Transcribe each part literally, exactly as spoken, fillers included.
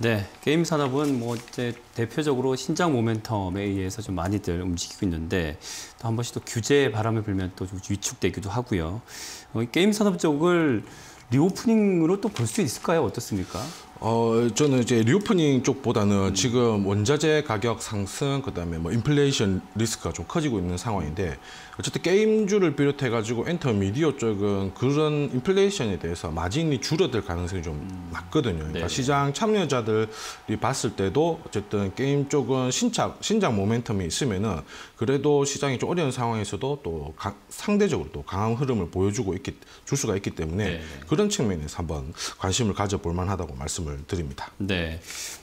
네, 게임 산업은 뭐 이제 대표적으로 신장 모멘텀에 의해서 좀 많이들 움직이고 있는데 또 한 번씩 또 규제의 바람을 불면 또 좀 위축되기도 하고요. 어, 게임 산업 쪽을 리오프닝으로 또 볼 수 있을까요? 어떻습니까? 어, 저는 이제 리오프닝 쪽보다는 음. 지금 원자재 가격 상승, 그 다음에 뭐 인플레이션 리스크가 좀 커지고 있는 상황인데, 어쨌든 게임주를 비롯해가지고 엔터미디어 쪽은 그런 인플레이션에 대해서 마진이 줄어들 가능성이 좀 음. 낮거든요. 그러니까 네. 시장 참여자들이 봤을 때도 어쨌든 게임 쪽은 신작, 신작 모멘텀이 있으면은 그래도 시장이 좀 어려운 상황에서도 또 가, 상대적으로 또 강한 흐름을 보여주고 있기, 줄 수가 있기 때문에 네. 그런 측면에서 한번 관심을 가져볼 만하다고 말씀을 드립니다. 네,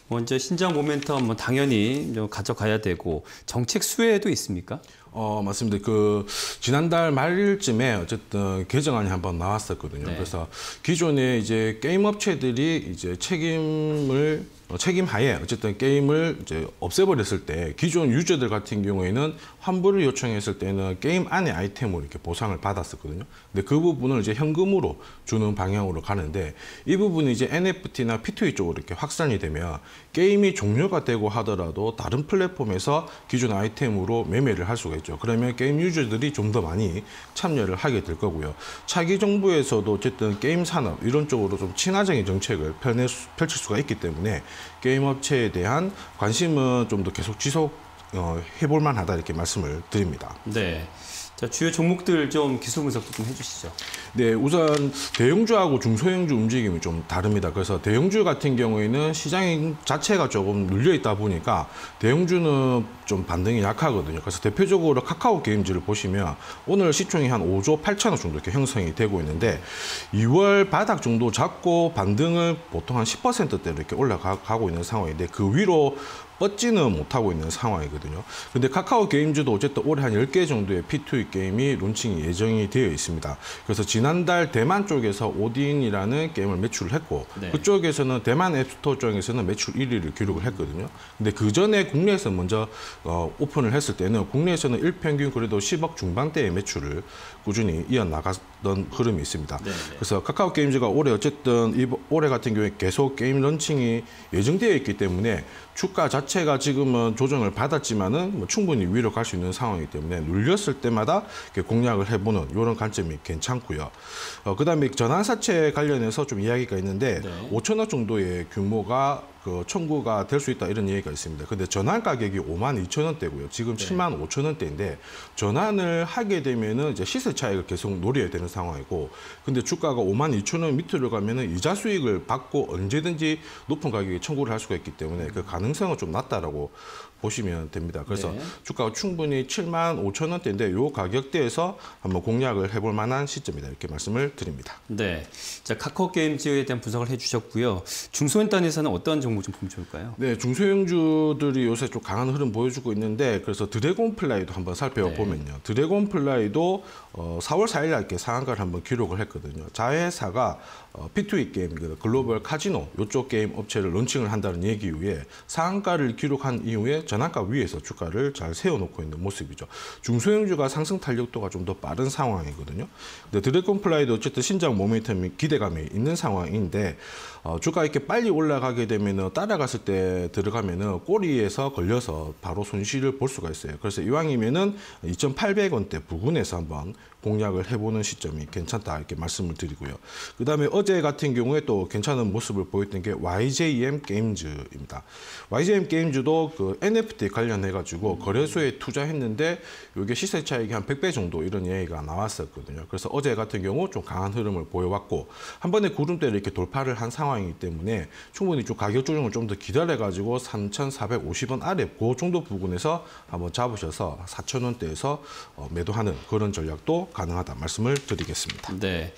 먼저 신장 모멘텀 뭐 당연히 가져가야 되고 정책 수혜도 있습니까? 어 맞습니다. 그 지난달 말일쯤에 어쨌든 개정안이 한번 나왔었거든요. 네. 그래서 기존에 이제 게임 업체들이 이제 책임을 책임하에 어쨌든 게임을 이제 없애버렸을 때 기존 유저들 같은 경우에는 환불을 요청했을 때는 게임 안에 아이템으로 이렇게 보상을 받았었거든요. 근데 그 부분을 이제 현금으로 주는 방향으로 가는데 이 부분이 이제 엔에프티나 피투이 쪽으로 이렇게 확산이 되면 게임이 종료가 되고 하더라도 다른 플랫폼에서 기존 아이템으로 매매를 할 수가 있죠. 그러면 게임 유저들이 좀 더 많이 참여를 하게 될 거고요. 차기 정부에서도 어쨌든 게임 산업 이런 쪽으로 좀 친화적인 정책을 펼, 펼칠 수가 있기 때문에 게임 업체에 대한 관심은 좀 더 계속 지속해볼 만하다 이렇게 말씀을 드립니다. 네. 자, 주요 종목들 좀 기술 분석도 좀 해주시죠. 네, 우선 대형주하고 중소형주 움직임이 좀 다릅니다. 그래서 대형주 같은 경우에는 시장 자체가 조금 눌려있다 보니까 대형주는 좀 반등이 약하거든요. 그래서 대표적으로 카카오 게임즈를 보시면 오늘 시총이 한 오조 팔천억 정도 이렇게 형성이 되고 있는데 이월 바닥 정도 잡고 반등을 보통 한 십 퍼센트대로 이렇게 올라가고 있는 상황인데 그 위로 뻗지는 못하고 있는 상황이거든요. 근데 카카오 게임즈도 어쨌든 올해 한 열 개 정도의 피투이 게임이 론칭이 예정이 되어 있습니다. 그래서 지난달 대만 쪽에서 오딘이라는 게임을 매출을 했고 네. 그쪽에서는 대만 앱스토어 쪽에서는 매출 일 위를 기록을 했거든요. 근데 그 전에 국내에서 먼저 어, 오픈을 했을 때는 국내에서는 일평균 그래도 십억 중반대의 매출을 꾸준히 이어나갔던 흐름이 있습니다. 네. 그래서 카카오 게임즈가 올해 어쨌든 이번, 올해 같은 경우에 계속 게임 런칭이 예정되어 있기 때문에 주가 자체가 지금은 조정을 받았지만은 뭐 충분히 위로 갈 수 있는 상황이기 때문에 눌렸을 때마다 공략을 해보는 이런 관점이 괜찮고요. 어, 그다음에 전환사채 관련해서 좀 이야기가 있는데 네. 오천억 정도의 규모가 그 청구가 될 수 있다 이런 얘기가 있습니다. 근데 전환 가격이 오만 이천 원대고요. 지금 네. 칠만 오천 원대인데 전환을 하게 되면은 이제 시세 차익을 계속 노려야 되는 상황이고 근데 주가가 오만 이천 원 밑으로 가면은 이자 수익을 받고 언제든지 높은 가격에 청구를 할 수가 있기 때문에 그 가능성은 좀 낮다라고 보시면 됩니다. 그래서 네. 주가가 충분히 칠만 오천 원대인데 요 가격대에서 한번 공략을 해볼 만한 시점이다 이렇게 말씀을 드립니다. 네, 자 카카오 게임즈에 대한 분석을 해주셨고요. 중소형 단에서는 어떤 정보 좀 보면 좋을까요? 네, 중소형주들이 요새 좀 강한 흐름 보여주고 있는데 그래서 드래곤플라이도 한번 살펴보면요. 네. 드래곤플라이도 어, 사월 사일 날 이렇게 상한가를 한번 기록을 했거든요. 자회사가 어, 피투이 게임, 글로벌 카지노 요쪽 게임 업체를 론칭을 한다는 얘기 이후에 상한가를 기록한 이후에 전환가 위에서 주가를 잘 세워놓고 있는 모습이죠. 중소형주가 상승 탄력도가 좀 더 빠른 상황이거든요. 근데 드래곤플라이도 어쨌든 신장 모멘텀이 기대감이 있는 상황인데 어, 주가 이렇게 빨리 올라가게 되면 따라갔을 때 들어가면 꼬리에서 걸려서 바로 손실을 볼 수가 있어요. 그래서 이왕이면 이천팔백 원대 부근에서 한번 공략을 해보는 시점이 괜찮다 이렇게 말씀을 드리고요. 그 다음에 어제 같은 경우에 또 괜찮은 모습을 보였던 게 와이제이엠 게임즈입니다. 와이제이엠 게임즈도 그 엔에프티 관련해가지고 거래소에 투자했는데 이게 시세 차익이 한 백 배 정도 이런 얘기가 나왔었거든요. 그래서 어제 같은 경우 좀 강한 흐름을 보여왔고 한 번에 구름대를 이렇게 돌파를 한 상황이기 때문에 충분히 좀 가격 조정을 좀 더 기다려가지고 삼천사백오십 원 아래 그 정도 부근에서 한번 잡으셔서 사천 원대에서 매도하는 그런 전략도 가능하다 말씀을 드리겠습니다. 네,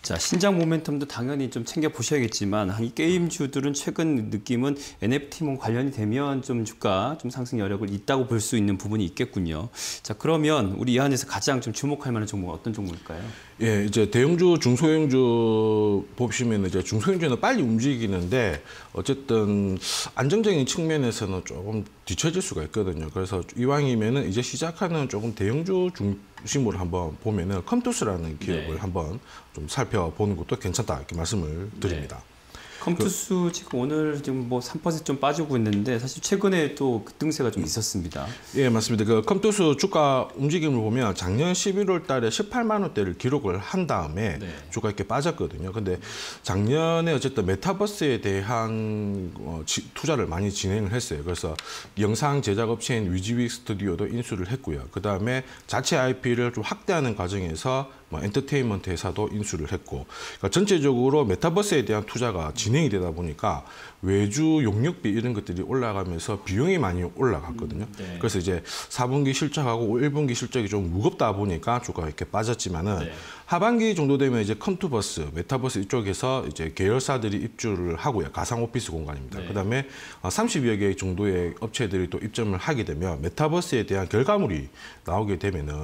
자 신장 모멘텀도 당연히 좀 챙겨 보셔야겠지만 이 게임주들은 최근 느낌은 엔에프티 관련이 되면 좀 주가 좀 상승 여력을 있다고 볼 수 있는 부분이 있겠군요. 자 그러면 우리 이 안에서 가장 좀 주목할 만한 종목 어떤 종목일까요? 예, 이제 대형주, 중소형주 보시면 이제 중소형주는 빨리 움직이는데 어쨌든 안정적인 측면에서는 조금 뒤처질 수가 있거든요. 그래서 이왕이면은 이제 시작하는 조금 대형주 중 중심으로 한번 보면은 컴투스라는 기업을 네. 한번 좀 살펴보는 것도 괜찮다 이렇게 말씀을 드립니다. 네. 컴투스 지금 오늘 지금 뭐 삼 퍼센트 좀 빠지고 있는데 사실 최근에 또 급등세가 좀 있었습니다. 예, 맞습니다. 그 컴투스 주가 움직임을 보면 작년 십일월 달에 십팔만 원대를 기록을 한 다음에 네. 주가 이렇게 빠졌거든요. 근데 작년에 어쨌든 메타버스에 대한 어, 지, 투자를 많이 진행을 했어요. 그래서 영상 제작 업체인 위즈윅 스튜디오도 인수를 했고요. 그 다음에 자체 아이피를 좀 확대하는 과정에서 뭐 엔터테인먼트 회사도 인수를 했고, 그러니까 전체적으로 메타버스에 대한 투자가 진행이 되다 보니까 외주 용역비 이런 것들이 올라가면서 비용이 많이 올라갔거든요. 네. 그래서 이제 사분기 실적하고 일분기 실적이 좀 무겁다 보니까 주가가 이렇게 빠졌지만은 네. 하반기 정도 되면 이제 컴투버스, 메타버스 이쪽에서 이제 계열사들이 입주를 하고요. 가상 오피스 공간입니다. 네. 그다음에 삼십여 개 정도의 업체들이 또 입점을 하게 되면 메타버스에 대한 결과물이 나오게 되면은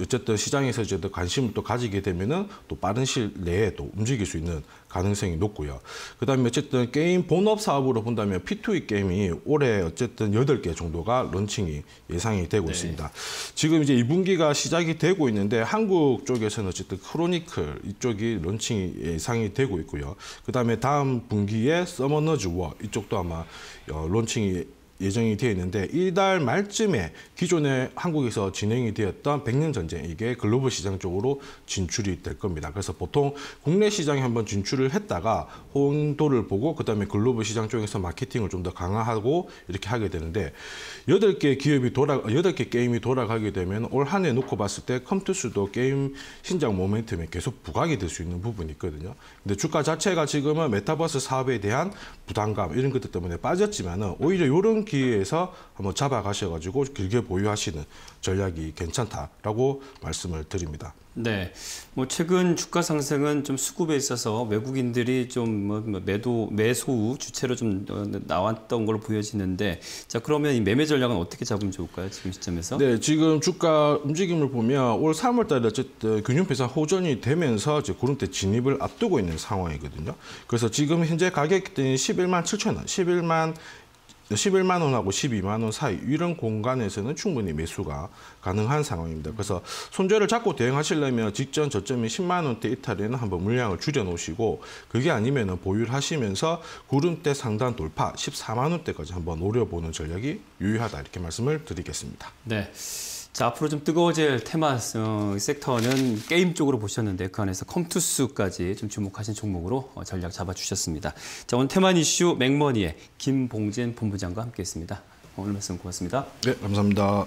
어쨌든 시장에서 이제 또 관심을 또 가지게 되면은 또 빠른 시일 내에 또 움직일 수 있는 가능성이 높고요. 그다음에 어쨌든 게임 본업 사업으로 본다면 피 투 이 게임이 올해 어쨌든 여덟 개 정도가 런칭이 예상이 되고 네. 있습니다. 지금 이제 이 분기가 시작이 되고 있는데 한국 쪽에서는 어쨌든 크로니클 이쪽이 런칭이 예상이 되고 있고요. 그다음에 다음 분기에 서머너즈 워 이쪽도 아마 런칭이 예정이 되어 있는데 이달 말쯤에 기존에 한국에서 진행이 되었던 백년 전쟁 이게 글로벌 시장 쪽으로 진출이 될 겁니다. 그래서 보통 국내 시장에 한번 진출을 했다가 호응도를 보고 그다음에 글로벌 시장 쪽에서 마케팅을 좀 더 강화하고 이렇게 하게 되는데 여덟 개 기업이 돌아 여덟 개 게임이 돌아가게 되면 올 한 해 놓고 봤을 때 컴투스도 게임 신작 모멘텀에 계속 부각이 될 수 있는 부분이 있거든요. 근데 주가 자체가 지금은 메타버스 사업에 대한 부담감 이런 것들 때문에 빠졌지만은 오히려 이런 기회에서 한번 잡아가셔가지고 길게 보유하시는 전략이 괜찮다라고 말씀을 드립니다. 네, 뭐 최근 주가 상승은 좀 수급에 있어서 외국인들이 좀 매도 매수 주체로 좀 나왔던 걸로 보여지는데, 자 그러면 이 매매 전략은 어떻게 잡으면 좋을까요? 지금 시점에서? 네, 지금 주가 움직임을 보면 올 삼월 달에 어쨌든 균형배상 호전이 되면서 이제 구름대 진입을 앞두고 있는 상황이거든요. 그래서 지금 현재 가격대인 십일만 칠천 원, 십일만 십일만 원하고 십이만 원 사이 이런 공간에서는 충분히 매수가 가능한 상황입니다. 그래서 손절을 잡고 대응하시려면 직전 저점이 십만 원대 이탈에는 한번 물량을 줄여놓으시고 그게 아니면 보유를 하시면서 구름대 상단 돌파 십사만 원대까지 한번 노려보는 전략이 유효하다 이렇게 말씀을 드리겠습니다. 네. 자, 앞으로 좀 뜨거워질 테마 어, 섹터는 게임 쪽으로 보셨는데 그 안에서 컴투스까지 좀 주목하신 종목으로 어, 전략 잡아주셨습니다. 자, 오늘 테마 이슈 맥머니의 김봉진 본부장과 함께했습니다. 오늘 말씀 고맙습니다. 네, 감사합니다.